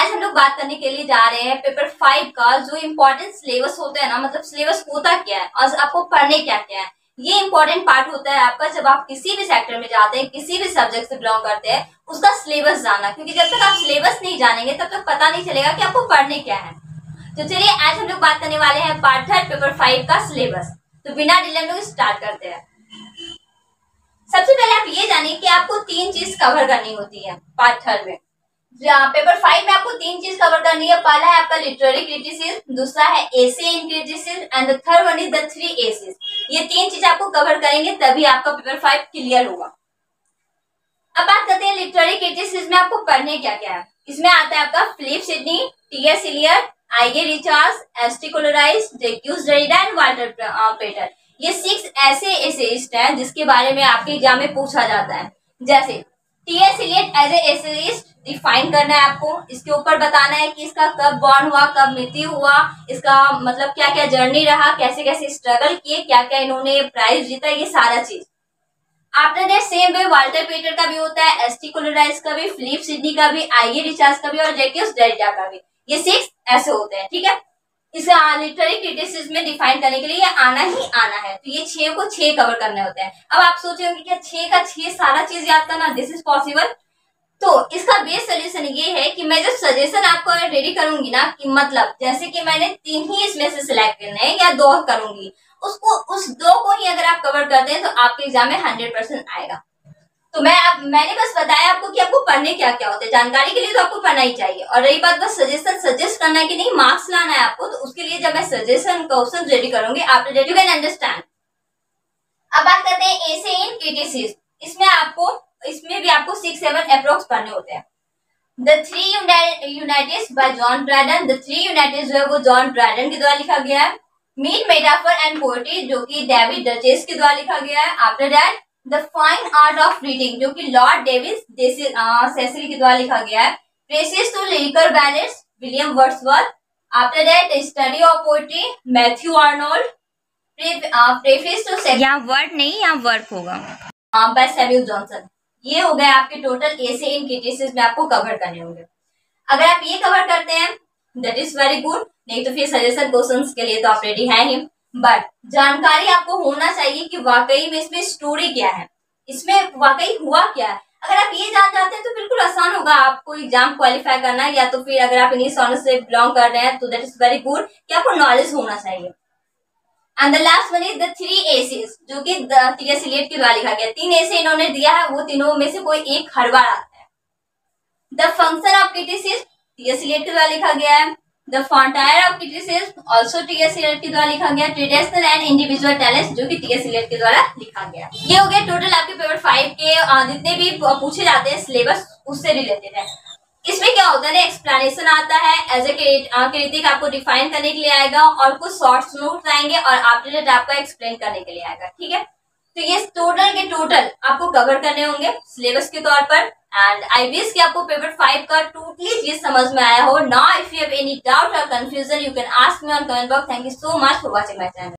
आज हम लोग बात करने के लिए जा रहे हैं पेपर 5 का जो इम्पोर्टेंट सिलेबस होता है ना, मतलब सिलेबस होता क्या है और आपको पढ़ने क्या क्या है, ये इम्पोर्टेंट पार्ट होता है आपका। जब आप किसी भी सेक्टर में जाते हैं, किसी भी सब्जेक्ट से बिलोंग करते हैं, उसका सिलेबस जानना, क्योंकि जब तक आप सिलेबस नहीं जानेंगे तब तक पता नहीं चलेगा कि आपको पढ़ने क्या है। तो चलिए आज हम लोग बात करने वाले हैं पार्ट 3 पेपर 5 का सिलेबस। तो बिना डिले हम लोग स्टार्ट करते हैं। सबसे पहले आप ये जानिए कि आपको 3 चीज कवर करनी होती है पार्ट 3 में। पेपर 5 में आपको 3 चीज कवर करनी है। पहला है आपका लिटरेरी क्रिटिसिज्म, दूसरा है essay in criticism and the third one is the 3 essays. ये 3 चीज आपको कवर करेंगे तभी आपका पेपर 5 क्लियर होगा। अब बात करते हैं लिटरेरी क्रिटिसिज्म में आपको पढ़ने क्या क्या है। इसमें आता है आपका Philip Sidney, T S. Eliot, I A. Richards, S T. Coleridge, डेक्यूज ड्राइडन एंड वाल्टर पेटर। ये 6 ऐसे एसेइस्ट हैं जिसके बारे में आपके एग्जाम में पूछा जाता है। जैसे T S. Eliot as a essayist define करना है आपको, इसके ऊपर बताना है कि इसका कब बॉर्न हुआ, कब मृत्यु हुआ, इसका मतलब क्या क्या जर्नी रहा, कैसे कैसे स्ट्रगल किए, क्या क्या इन्होंने प्राइज जीता, ये सारा चीज। After that same way Walter Pater का भी होता है, एस.टी. कोलोराइज का भी, फिलिप सिडनी का भी, आई.ए. रिचर्ड्स का भी और जैक्यूस डेरिडा का भी। ये 6 ऐसे होते हैं, ठीक है। इसे लिटरेरी क्रिटिसिज्म में डिफाइन करने के लिए आना ही आना है। तो ये 6 को 6 कवर करने होते हैं। अब आप सोच रहे होंगे क्या 6 का 6 सारा चीज याद करना, दिस इज पॉसिबल? तो इसका बेस्ट सोल्यूशन ये है कि मैं जब सजेशन आपको रेडी करूंगी ना, कि मतलब जैसे कि मैंने 3 ही इसमें से सिलेक्ट करने हैं या 2 करूंगी, उसको उस 2 को ही अगर आप कवर करते हैं तो आपके एग्जाम में 100% आएगा। तो मैंने बस बताया आपको कि आपको पढ़ने क्या क्या होते हैं। जानकारी के लिए तो आपको पढ़ना ही चाहिए। और रही बात बस सजेस्ट करना है कि नहीं, मार्क्स लाना है आपको, तो उसके लिए जब मैं सजेशन क्वेश्चन रेडी करूंगी आप यू कैन अंडरस्टैंड। अब बात करते हैं एसे इन क्रिटिसिज्म। इसमें भी आपको 6-7 अप्रोक्स पढ़ने होते हैं। The 3 united by John Dryden. The 3 united जो है वो जॉन ड्राइडन के द्वारा लिखा गया है। मीन मेटाफर एंड पोएट्री जो कि डेविड डचेस के द्वारा लिखा गया है। After that the fine art of reading जो कि लॉर्ड डेविस सेसिल के द्वारा लिखा गया है। Preface to lyrical ballads William Wordsworth. After that the study of poetry Matthew Arnold. Preface to section, यहाँ वर्ड नहीं यहाँ वर्क होगा, बाय सैम्यूल जॉनसन। ये हो गए आपके टोटल एसे इन क्रिटिसिज्म में आपको कवर करने होंगे। अगर आप ये कवर करते हैं दैट इज वेरी गुड, नहीं तो फिर सजेशन क्वेश्चंस के लिए तो आप रेडी हैं ही, बट जानकारी आपको होना चाहिए कि वाकई में इसमें स्टोरी क्या है, इसमें वाकई हुआ क्या है। अगर आप ये जान जाते हैं तो बिल्कुल आसान होगा आपको एग्जाम क्वालिफाई करना। या तो फिर अगर आप इंग्लिश ऑनर्स से बिलोंग कर रहे हैं तो दैट इज वेरी गुड कि आपको नॉलेज होना चाहिए। And the last one is the 3 essays जो कि टी.एस. इलियट के द्वारा लिखा गया। 3 ऐसे इन्होंने दिया है, वो तीनों में से कोई एक हर बार आता है। The function of criticism T S. Eliot के द्वारा लिखा गया है। The frontier of criticism also T S. Eliot के द्वारा लिखा गया। ट्रेडिशनल एंड इंडिविजुअल टैलेंट्स जो कि टी.एस. इलियट के द्वारा लिखा गया। ये हो गया टोटल आपके पेपर 5 के जितने भी पूछे जाते हैं सिलेबस उससे रिलेटेड है। इसमें क्या होता है ना, एक्सप्लेनेशन आता है, एज ए क्रिटिक आपको डिफाइन करने के लिए आएगा और कुछ शॉर्ट्स नोट्स आएंगे और आफ्टर दैट आपका एक्सप्लेन करने के लिए आएगा, ठीक है। तो ये टोटल के टोटल आपको कवर करने होंगे सिलेबस के तौर पर। एंड आई विश कि आपको पेपर 5 का टोटली चीज समझ में आया हो। Now if you have any doubt और confusion you can ask me on comment box. Thank you so much for watching my channel.